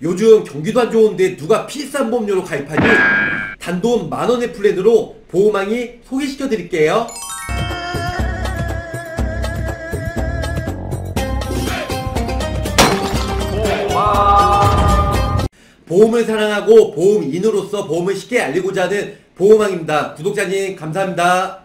요즘 경기도 안 좋은데 누가 필산보험료로 가입하니? 단돈 만원의 플랜으로 보호망이 소개시켜드릴게요. 보험을 사랑하고 보험인으로서 보험을 쉽게 알리고자 하는 보호망입니다. 구독자님 감사합니다.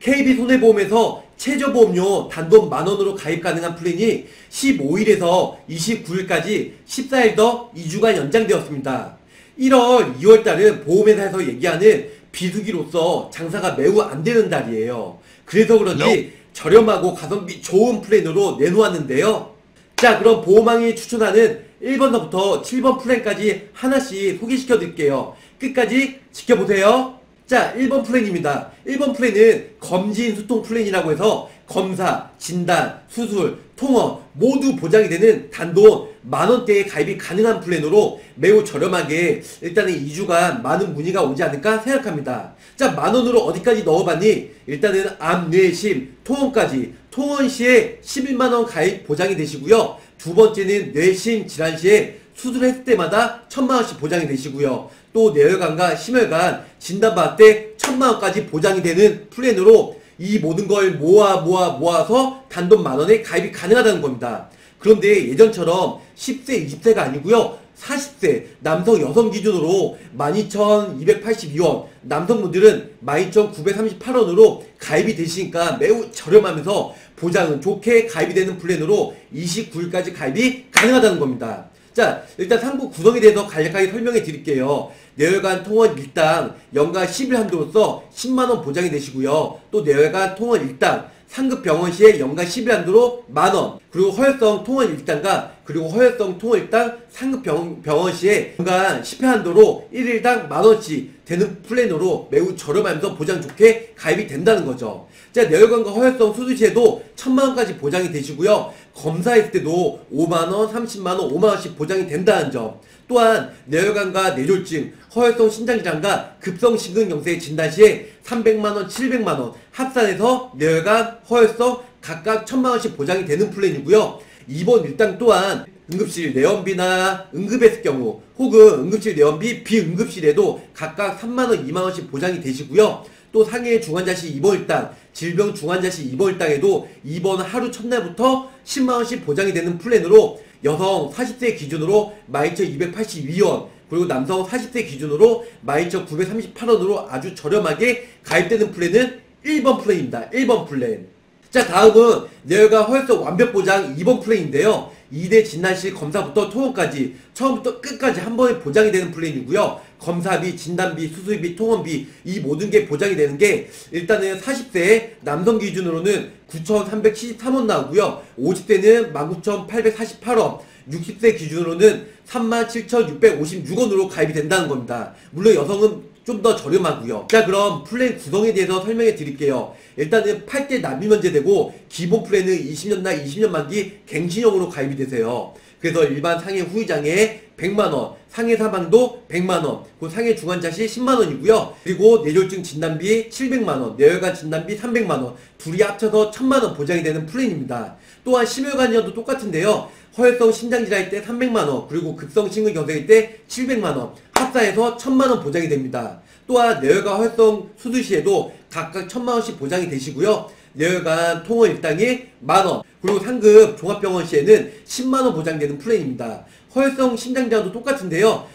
KB손해보험에서 최저보험료 단돈 만원으로 가입 가능한 플랜이 15일에서 29일까지 14일 더 2주간 연장되었습니다. 1월, 2월달은 보험회사에서 얘기하는 비수기로서 장사가 매우 안되는 달이에요. 그래서 그런지 저렴하고 가성비 좋은 플랜으로 내놓았는데요. 자, 그럼 보호망이 추천하는 1번서부터 7번 플랜까지 하나씩 소개시켜 드릴게요. 끝까지 지켜보세요. 자, 1번 플랜입니다. 1번 플랜은 검진수통 플랜이라고 해서 검사, 진단, 수술, 통원 모두 보장이 되는 단돈 만원대에 가입이 가능한 플랜으로 매우 저렴하게 일단은 2주간 많은 문의가 오지 않을까 생각합니다. 자, 만원으로 어디까지 넣어봤니? 일단은 암, 뇌, 심, 통원까지 통원 시에 11만원 가입 보장이 되시고요. 두 번째는 뇌심 질환 시에 수술했을 때마다 1000만원씩 보장이 되시고요. 또 뇌혈관과 심혈관 진단받을 때 1000만원까지 보장이 되는 플랜으로 이 모든 걸 모아서 단돈 만원에 가입이 가능하다는 겁니다. 그런데 예전처럼 10세, 20세가 아니고요. 40세 남성 여성 기준으로 12,282원, 남성분들은 12,938원으로 가입이 되시니까 매우 저렴하면서 보장은 좋게 가입이 되는 플랜으로 29일까지 가입이 가능하다는 겁니다. 자, 일단 상부 구성에 대해서 간략하게 설명해 드릴게요. 뇌혈관 통원 1당 연간 10일 한도로서 10만원 보장이 되시고요. 또 뇌혈관 통원 1당 상급 병원 시에 연간 10일 한도로 만원, 그리고 허혈성 통원 1당과 그리고 허혈성 통원 1당 상급 병원 시에 연간 10회 한도로 1일당 만원씩 되는 플랜으로 매우 저렴하면서 보장 좋게 가입이 된다는 거죠. 자, 뇌혈관과 허혈성 수술 시에도 1000만원까지 보장이 되시고요. 검사했을 때도 5만원, 30만원, 5만원씩 보장이 된다는 점. 또한 뇌혈관과 뇌졸중, 허혈성 신장질환과 급성심근경색 진단 시에 300만원, 700만원 합산해서 뇌혈관, 허혈성 각각 1000만원씩 보장이 되는 플랜이고요. 2번 일당 또한 응급실 내원비나 응급했을 경우 혹은 응급실 내원비, 비응급실에도 각각 3만원, 2만원씩 보장이 되시고요. 또 상해 중환자실 입원 1당, 질병 중환자실 입원 1당에도 입원 하루 첫날부터 10만원씩 보장이 되는 플랜으로 여성 40세 기준으로 12,282원, 그리고 남성 40세 기준으로 12,938원으로 아주 저렴하게 가입되는 플랜은 1번 플랜입니다. 1번 플랜. 자, 다음은 뇌혈관 허혈성 완벽 보장 2번 플랜인데요. 2대 진단실 검사부터 통원까지 처음부터 끝까지 한 번에 보장이 되는 플랜이고요. 검사비, 진단비, 수술비, 통원비 이 모든 게 보장이 되는 게 일단은 40세 남성 기준으로는 9,373원 나오고요. 50세는 19,848원, 60세 기준으로는 37,656원으로 가입이 된다는 겁니다. 물론 여성은 좀 더 저렴하고요. 자, 그럼 플랜 구성에 대해서 설명해 드릴게요. 일단은 8대 납입 면제되고 기본 플랜은 20년나 20년 만기 갱신형으로 가입이 되세요. 그래서 일반 상해 후유장애 100만원, 상해 사망도 100만원, 그 상해 중환자시 10만원이고요. 그리고 뇌졸중 진단비 700만원, 뇌혈관 진단비 300만원, 둘이 합쳐서 1000만원 보장이 되는 플랜입니다. 또한 심혈관이어도 똑같은데요. 허혈성 신장질환일 때 300만원, 그리고 급성심근경색일 때 700만원, 합사해서 1000만원 보장이 됩니다. 또한 뇌혈관 허혈성 수술 시에도 각각 1000만원씩 보장이 되시고요. 뇌혈관 통원 1당이 만원, 그리고 상급 종합병원 시에는 10만원 보장되는 플랜입니다. 허혈성 심장질환도 똑같은데요.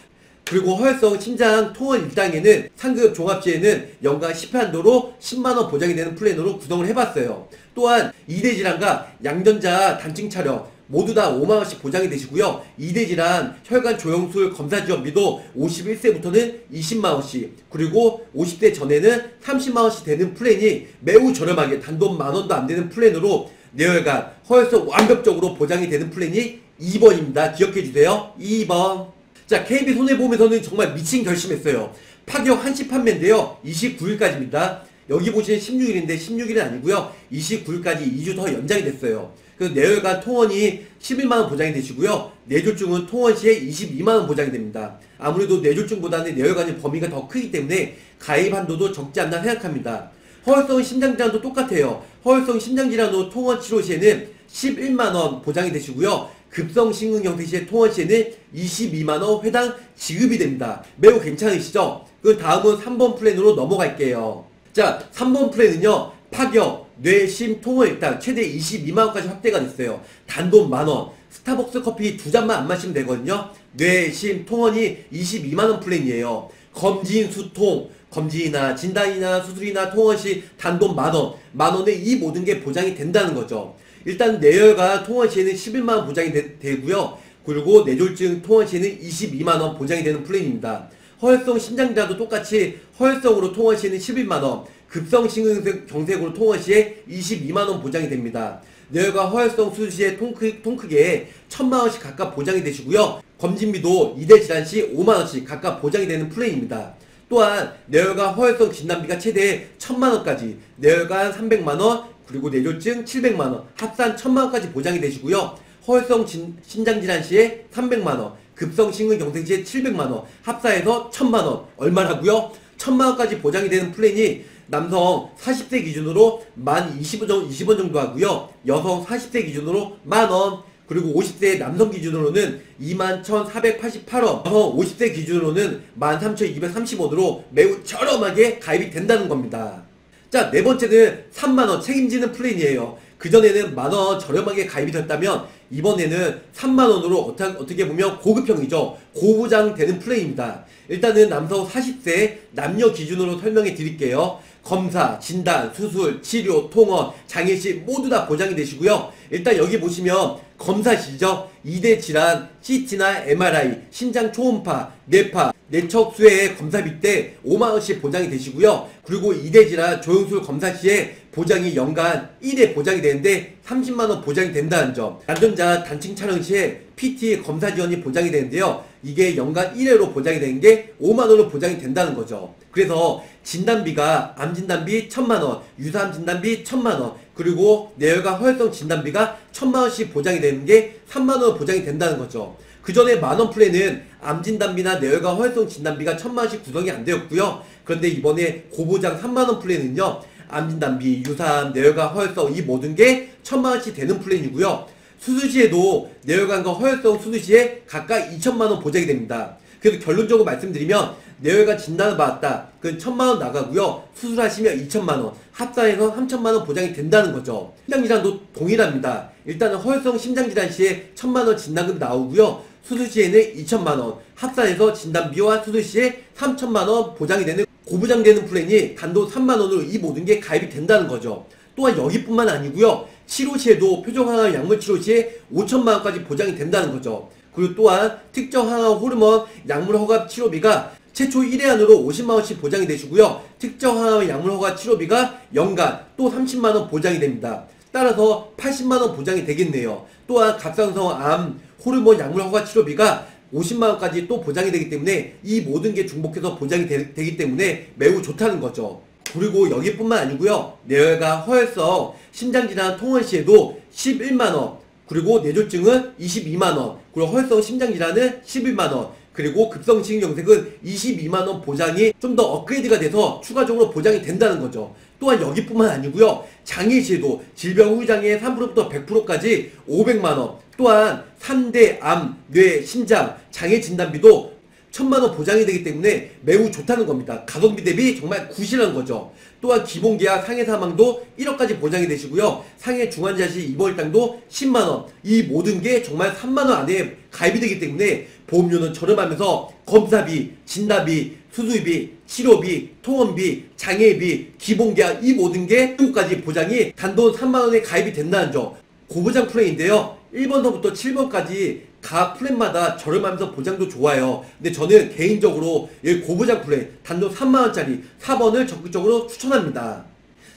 그리고 허혈성 심장 통원 1당에는 상급 종합 시에는 연간 10회 한도로 10만원 보장이 되는 플랜으로 구성을 해봤어요. 또한 2대 질환과 양전자 단층 촬영 모두 다 5만원씩 보장이 되시고요. 2대 질환, 혈관 조영술 검사 지원비도 51세부터는 20만원씩, 그리고 50대 전에는 30만원씩 되는 플랜이 매우 저렴하게 단돈 만원도 안되는 플랜으로 뇌혈관, 허혈성 완벽적으로 보장이 되는 플랜이 2번입니다. 기억해주세요. 2번. 자, KB손해보험에서는 정말 미친 결심했어요. 파격 한시 판매인데요. 29일까지입니다. 여기 보시는 16일인데 16일은 아니고요. 29일까지 2주 더 연장이 됐어요. 그래서 뇌혈관 통원이 11만원 보장이 되시고요. 뇌졸중은 통원 시에 22만원 보장이 됩니다. 아무래도 뇌졸중보다는 뇌혈관의 범위가 더 크기 때문에 가입 한도도 적지 않나 생각합니다. 허혈성 심장질환도 똑같아요. 허혈성 심장질환으로 통원 치료 시에는 11만원 보장이 되시고요. 급성심근경퇴 시에 통원시에는 22만원 회당 지급이 됩니다. 매우 괜찮으시죠? 그 다음은 3번 플랜으로 넘어갈게요. 자, 3번 플랜은요, 파격, 뇌심, 통원 일단 최대 22만원까지 확대가 됐어요. 단돈 만원, 스타벅스 커피 두 잔만 안 마시면 되거든요. 뇌심, 통원이 22만원 플랜이에요. 검진, 수통, 검진이나 진단이나 수술이나 통원시 단돈 만원, 만원에 이 모든 게 보장이 된다는 거죠. 일단 뇌혈관 통원시에는 11만원 보장이 되고요. 그리고 뇌졸중 통원시에는 22만원 보장이 되는 플랜입니다. 허혈성 심장질환도 똑같이 허혈성으로 통원시에는 11만원, 급성심근경색으로 통원시에 22만원 보장이 됩니다. 뇌혈관 허혈성 수술 시에 통크기에 1000만원씩 각각 보장이 되시고요. 검진비도 2대 질환 시 5만원씩 각각 보장이 되는 플랜입니다. 또한 뇌혈관 허혈성 진단비가 최대 1000만원까지, 뇌혈관 300만원, 그리고 뇌졸중 700만원, 합산 1000만원까지 보장이 되시고요. 허혈성 심장질환 시에 300만원, 급성심근경색 시에 700만원, 합사해서 1000만원, 얼마라고요? 1000만원까지 보장이 되는 플랜이 남성 40세 기준으로 만 20원 정도 하고요. 여성 40세 기준으로 만원, 그리고 50세 남성 기준으로는 21,488원, 여성 50세 기준으로는 13,230원으로 매우 저렴하게 가입이 된다는 겁니다. 자, 네 번째는 3만원 책임지는 플랜이에요. 그전에는 만원 저렴하게 가입이 됐다면 이번에는 3만원으로 어떻게 보면 고급형이죠. 고보장되는 플랜입니다. 일단은 남성 40세 남녀 기준으로 설명해 드릴게요. 검사, 진단, 수술, 치료, 통원, 장애시 모두 다 보장이 되시고요. 일단 여기 보시면 검사시죠. 2대 질환, CT나 MRI, 심장 초음파, 뇌파, 뇌척수의 검사비 때 5만원씩 보장이 되시고요. 그리고 2대 질환 조영술 검사시에 보장이 연간 1회 보장이 되는데 30만원 보장이 된다는 점, 안전자 단층 촬영 시에 PT 검사 지원이 보장이 되는데요, 이게 연간 1회로 보장이 되는 게 5만원으로 보장이 된다는 거죠. 그래서 진단비가 암진단비 1000만원, 유사암 진단비 1000만원, 그리고 뇌혈관 허혈성 진단비가 1000만원씩 보장이 되는 게 3만원으로 보장이 된다는 거죠. 그 전에 만원 플랜은 암진단비나 뇌혈관 허혈성 진단비가 1000만원씩 구성이 안 되었고요. 그런데 이번에 고보장 3만원 플랜은요, 암진단비, 유사암, 뇌혈관 허혈성 이 모든 게 1000만원씩 되는 플랜이고요. 수술시에도 뇌혈관과 허혈성 수술시에 각각 2000만원 보장이 됩니다. 그래서 결론적으로 말씀드리면 뇌혈관 진단을 받았다, 그건 1000만원 나가고요. 수술하시면 2000만원, 합산해서 3000만원 보장이 된다는 거죠. 심장질환도 동일합니다. 일단은 허혈성 심장질환 시에 1000만원 진단금 나오고요. 수술시에는 2000만원, 합산해서 진단비와 수술시에 3000만원 보장이 되는 고보장되는 플랜이 단돈 3만원으로 이 모든 게 가입이 된다는 거죠. 또한 여기뿐만 아니고요. 치료시에도 표적항암 약물치료시에 5천만원까지 보장이 된다는 거죠. 그리고 또한 특정항암 호르몬 약물 허가 치료비가 최초 1회 안으로 50만원씩 보장이 되시고요. 특정항암 약물 허가 치료비가 연간 또 30만원 보장이 됩니다. 따라서 80만원 보장이 되겠네요. 또한 갑상선 암 호르몬 약물 허가 치료비가 50만원까지 또 보장이 되기 때문에 이 모든 게 중복해서 보장이 되기 때문에 매우 좋다는 거죠. 그리고 여기뿐만 아니고요. 뇌혈관 허혈성 심장질환 통원시에도 11만원, 그리고 뇌졸중은 22만원, 그리고 허혈성 심장질환은 11만원, 그리고 급성심근경색은 22만원 보장이 좀 더 업그레이드가 돼서 추가적으로 보장이 된다는 거죠. 또한 여기뿐만 아니고요. 장애시에도 질병 후유장애 3%부터 100%까지 500만원, 또한 3대 암, 뇌, 심장, 장애 진단비도 1000만원 보장이 되기 때문에 매우 좋다는 겁니다. 가성비 대비 정말 굿이라는 거죠. 또한 기본계약 상해 사망도 1억까지 보장이 되시고요. 상해 중환자시 입원 일당도 10만원, 이 모든 게 정말 3만원 안에 가입이 되기 때문에 보험료는 저렴하면서 검사비, 진단비, 수술비, 치료비, 통원비, 장애비, 기본계약 이 모든 게 7가지 보장이 단돈 3만원에 가입이 된다는 점. 고보장 플랜인데요. 1번서부터 7번까지 각 플랜마다 저렴하면서 보장도 좋아요. 근데 저는 개인적으로 고보장 플랜 단돈 3만원짜리 4번을 적극적으로 추천합니다.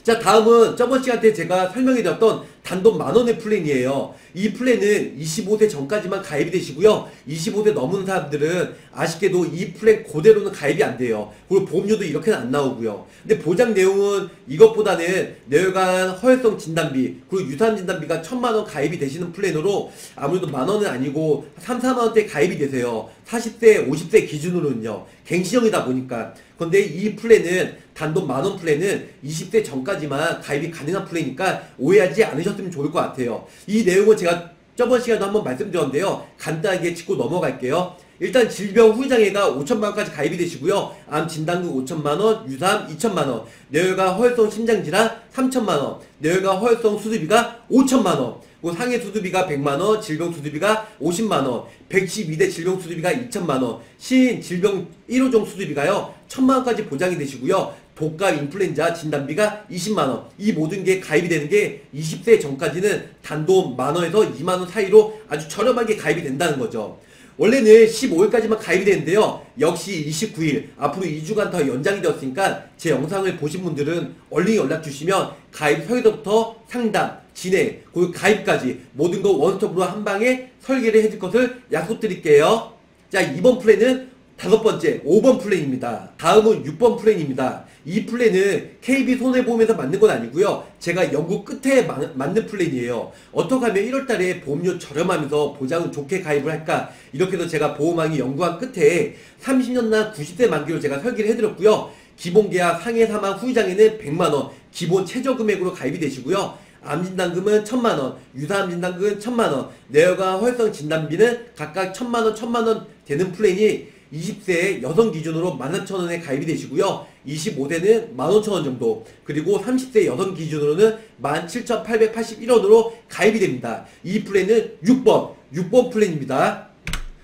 자, 다음은 저번 시간 때 제가 설명해드렸던 단돈 만원의 플랜이에요. 이 플랜은 25세 전까지만 가입이 되시고요. 25세 넘은 사람들은 아쉽게도 이 플랜 그대로는 가입이 안 돼요. 그리고 보험료도 이렇게는 안 나오고요. 근데 보장 내용은 이것보다는 뇌혈관 허혈성 진단비, 그리고 유사암 진단비가 1000만원 가입이 되시는 플랜으로 아무래도 만원은 아니고 3, 4만원대 가입이 되세요. 40세, 50세 기준으로는요. 갱신형이다 보니까. 근데 이 플랜은 단돈 만원 플랜은 20대 전까지만 가입이 가능한 플랜이니까 오해하지 않으셨으면 좋을 것 같아요. 이 내용은 제가 저번 시간에도 한번 말씀드렸는데요. 간단하게 짚고 넘어갈게요. 일단 질병 후유장애가 5,000만원까지 가입이 되시고요. 암 진단금 5,000만원, 유사암 2,000만원, 뇌혈관 허혈성 심장질환 3,000만원, 뇌혈관 허혈성 수술비가 5,000만원, 상해 수술비가 100만원, 질병 수술비가 50만원, 112대 질병 수술비가 2,000만원, 시인 질병 1호종 수술비가요 1,000만원까지 보장이 되시고요. 독가 인플루엔자 진단비가 20만원, 이 모든 게 가입이 되는 게 20세 전까지는 단돈 만원에서 2만원 사이로 아주 저렴하게 가입이 된다는 거죠. 원래는 15일까지만 가입이 되는데요. 역시 29일, 앞으로 2주간 더 연장이 되었으니까 제 영상을 보신 분들은 얼른 연락주시면 가입 설계서부터 상담, 진행, 그리고 가입까지 모든 거 원스톱으로 한 방에 설계를 해줄 것을 약속드릴게요. 자, 이번 플랜은 다섯 번째 5번 플랜입니다. 다음은 6번 플랜입니다. 이 플랜은 KB 손해보험에서 만든 건 아니고요. 제가 연구 끝에 만든 플랜이에요. 어떻게 하면 1월달에 보험료 저렴하면서 보장은 좋게 가입을 할까, 이렇게 해서 제가 보험왕이 연구한 끝에 30년나 90세 만기로 제가 설계를 해드렸고요. 기본계약 상해 사망 후유장애는 100만원 기본 최저금액으로 가입이 되시고요. 암진단금은 1,000만원, 유사암진단금은 1,000만원, 뇌혈관 허혈성 진단비는 각각 1,000만원, 1,000만원 되는 플랜이 20세 여성 기준으로 14,000원에 가입이 되시고요. 25세는 15,000원 정도, 그리고 30세 여성 기준으로는 17,881원으로 가입이 됩니다. 이 플랜은 6번 플랜입니다.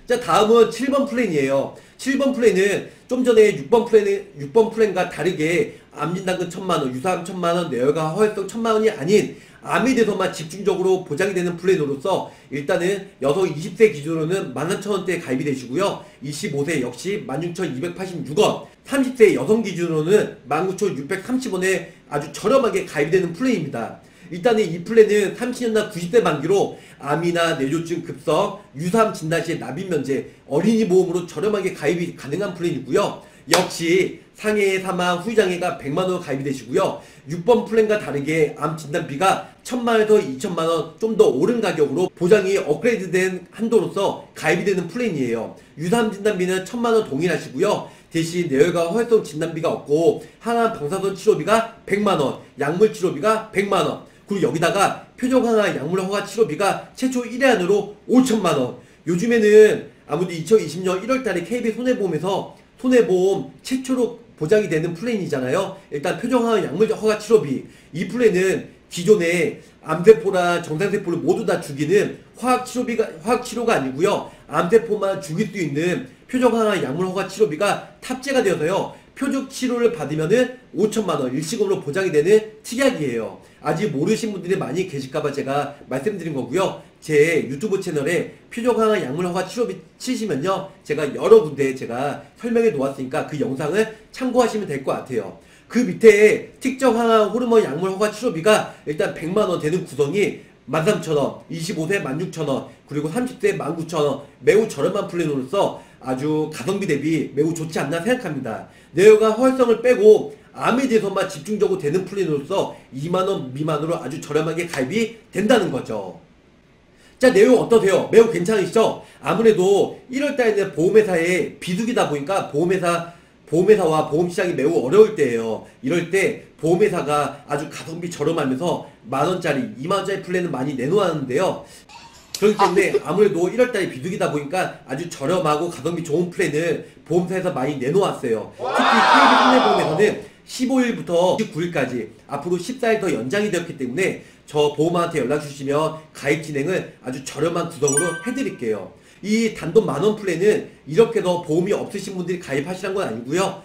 자, 다음은 7번 플랜이에요. 7번 플랜은 좀 전에 6번 플랜과 다르게 암진단금 1,000만원, 유사암 1,000만원, 뇌혈관 허혈성 1,000만원이 아닌 암에 대해서만 집중적으로 보장이 되는 플랜으로서 일단은 여성 20세 기준으로는 14,000원대에 가입이 되시고요. 25세 역시 16,286원, 30세 여성 기준으로는 19,630원에 아주 저렴하게 가입이 되는 플랜입니다. 일단은 이 플랜은 30년나 90세 만기로 암이나 뇌졸중 급성, 유사암 진단 시에 납입 면제, 어린이 보험으로 저렴하게 가입이 가능한 플랜이고요. 역시 상해 사망 후유장애가 100만원 가입이 되시고요. 6번 플랜과 다르게 암 진단비가 1,000만원에서 2,000만원 좀 더 오른 가격으로 보장이 업그레이드된 한도로서 가입이 되는 플랜이에요. 유사암 진단비는 1,000만원 동일하시고요. 대신 뇌혈관 허혈성 진단비가 없고 항암 방사선 치료비가 100만원, 약물 치료비가 100만원, 그리고 여기다가 표적항암 약물 허가 치료비가 최초 1회 안으로 5,000만원. 요즘에는 아무래도 2020년 1월달에 KB 손해보험에서 손해보험 최초로 보장이 되는 플랜이잖아요. 일단 표적항암 약물 허가 치료비, 이 플랜은 기존에 암세포나 정상세포를 모두 다 죽이는 화학치료가 아니고요. 암세포만 죽일 수 있는 표적항암 약물 허가 치료비가 탑재가 되어서요. 표적 치료를 받으면은 5,000만원 일시금으로 보장이 되는 특약이에요. 아직 모르신 분들이 많이 계실까봐 제가 말씀드린 거고요. 제 유튜브 채널에 표적항암 약물 허가 치료비 치시면요, 제가 여러 군데 제가 설명해 놓았으니까 그 영상을 참고하시면 될 것 같아요. 그 밑에 특정항암 호르몬 약물 허가 치료비가 일단 100만원 되는 구성이 13,000원, 25세 16,000원, 그리고 30세 19,000원, 매우 저렴한 플랜으로서 아주 가성비 대비 매우 좋지 않나 생각합니다. 뇌혈관 허혈성을 빼고 암에 대해서만 집중적으로 되는 플랜으로서 2만원 미만으로 아주 저렴하게 가입이 된다는 거죠. 자, 내용 어떠세요? 매우 괜찮으시죠? 아무래도 1월달에는 보험회사의 비수기다 보니까 보험회사와 보험시장이 매우 어려울 때예요. 이럴 때 보험회사가 아주 가성비 저렴하면서 만원짜리, 2만원짜리 플랜을 많이 내놓았는데요. 그렇기 때문에 아무래도 1월달에 비수기다 보니까 아주 저렴하고 가성비 좋은 플랜을 보험사에서 많이 내놓았어요. 특히 KB 손해보험에서는 15일부터 19일까지 앞으로 14일 더 연장이 되었기 때문에 저 보험한테 연락주시면 가입 진행을 아주 저렴한 구성으로 해드릴게요. 이 단돈 만원 플랜은 이렇게 해서 보험이 없으신 분들이 가입하시란 건 아니고요.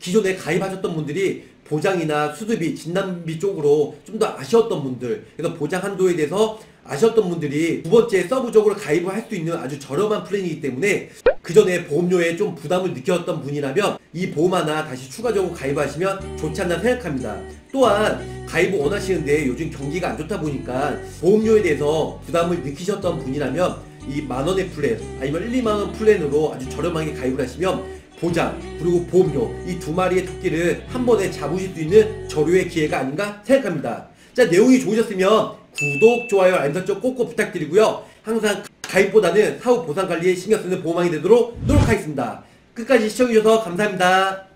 기존에 가입하셨던 분들이 보장이나 수술비, 진단비 쪽으로 좀 더 아쉬웠던 분들, 그래서 보장 한도에 대해서 아쉬웠던 분들이 두 번째 서브적으로 가입을 할 수 있는 아주 저렴한 플랜이기 때문에 그 전에 보험료에 좀 부담을 느꼈던 분이라면 이 보험 하나 다시 추가적으로 가입하시면 좋지 않나 생각합니다. 또한 가입을 원하시는데 요즘 경기가 안 좋다 보니까 보험료에 대해서 부담을 느끼셨던 분이라면 이 만원의 플랜 아니면 1-2만원 플랜으로 아주 저렴하게 가입을 하시면 보장 그리고 보험료 이 두 마리의 토끼를 한 번에 잡으실 수 있는 저료의 기회가 아닌가 생각합니다. 자, 내용이 좋으셨으면 구독, 좋아요, 알림 설정 꼭꼭 부탁드리고요. 항상 가입보다는 사후 보상 관리에 신경 쓰는 보험왕이 되도록 노력하겠습니다. 끝까지 시청해주셔서 감사합니다.